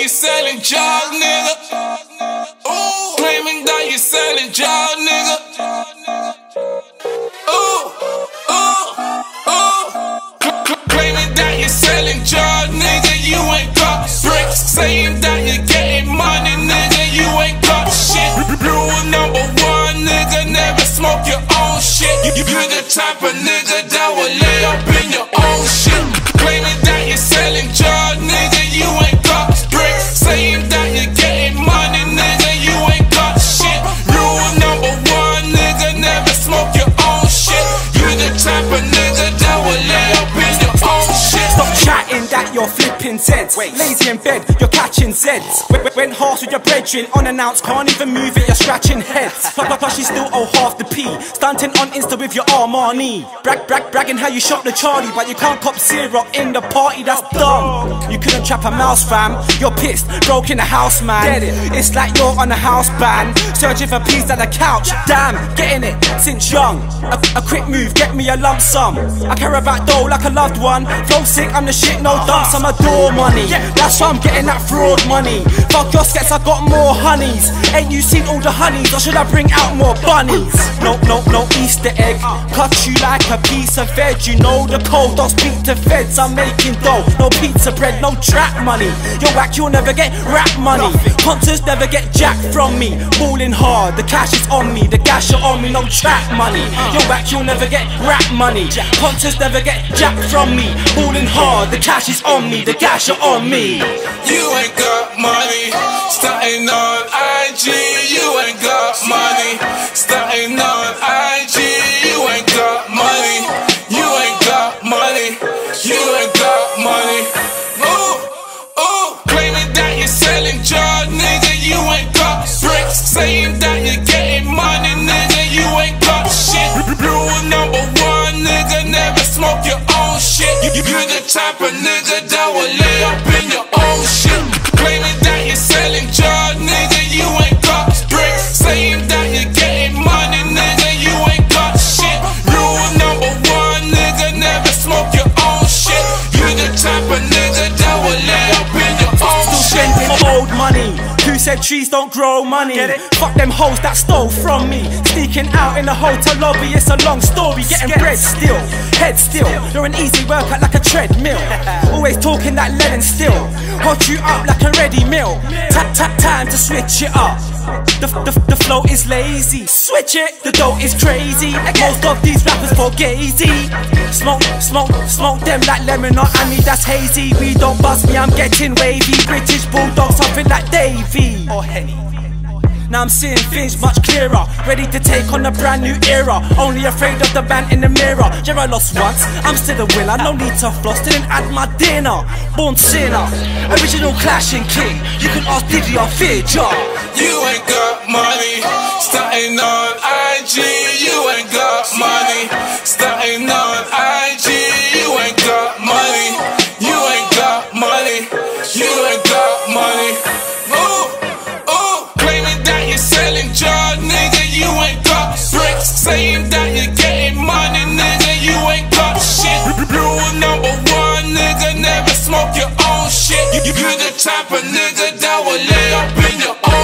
that you selling drugs, nigga. Ooh, claiming that you selling drugs, nigga. Ooh, ooh, ooh, claiming that you selling drugs, nigga. You ain't got bricks, saying that you getting money, nigga. You ain't got shit. Rule number one, nigga, never smoke your own shit. You're the type of nigga that will lay up in your own shit. Claiming that you selling drugs, nigga. You ain't. You're flipping Zeds, lazy in bed, you're catching Zeds. Went harsh with your brethren, unannounced, can't even move it, you're scratching heads. Plus you still owe half the P, stunting on Insta with your Armani. Bragging how you shot the Charlie, but you can't cop syrup in the party, that's dumb. You couldn't trap a mouse, fam, you're pissed, broke in the house, man. It's like you're on a house ban, searching for peas at the couch, damn, getting it since young. A quick move, get me a lump sum. I care about dough like a loved one, flow sick, I'm the shit, no dumb. I'm a door money, that's why I'm getting that fraud money. Fuck your skets, I got more honeys. Ain't you seen all the honeys, or should I bring out more bunnies? No Easter egg, cut you like a piece of veg. You know the cold, don't speak to feds. I'm making dough, no pizza bread, no trap money. Yo whack, you'll never get rap money. Concerts never get jack from me. Balling hard, the cash is on me, the cash are on me, no trap money. Yo whack, you'll never get rap money. Concerts never get jack from me. Balling hard, the cash is on me. The cash are on me. You ain't got money, starting on IG. You ain't got money, starting on IG. You ain't got money, you ain't got money, you ain't got money. Ooh, ooh, claiming that you're selling drugs, nigga. You ain't got bricks, saying that you're getting money, nigga. You ain't got shit. Rule number one, nigga, never smoke your own shit. You're the type of nigga that will lay up in your own shit. Claiming that you're selling drugs, nigga, you ain't got bricks. Saying that you're getting money, nigga, you ain't got shit. Rule number one, nigga, never smoke your own shit. You're the type of nigga that will lay up in your own shit. Still spending old money, who said trees don't grow money? Get it? Fuck them hoes that stole from me. Sneaking out in the hotel lobby, it's a long story. Getting bread still, head still. You're an easy workout like a treadmill. Always talking that Lennon still. Hot you up like a ready meal. Tap time to switch it up. The flow is lazy. Switch it, the dough is crazy. Most of these rappers fugazi. Smoke them like lemon or honey, that's hazy. We don't bust me, I'm getting wavy. British bulldog, something like Davy or Henny. Now I'm seeing things much clearer, ready to take on a brand new era. Only afraid of the man in the mirror. Yeah, I lost once, I'm still a winner. No need to floss, didn't add my dinner. Born sinner, original clashing king. You can ask Diddy or Fidja. You ain't got money, starting on IG. You ain't got money, starting on IG. You ain't got money, you ain't got money, you ain't got money. Ooh, ooh, claiming that you're selling drugs, nigga. You ain't got bricks, saying that you're getting money, nigga. You ain't got shit. Rule number one, nigga, never smoke your own shit. You're the type of nigga that will lay up in your own.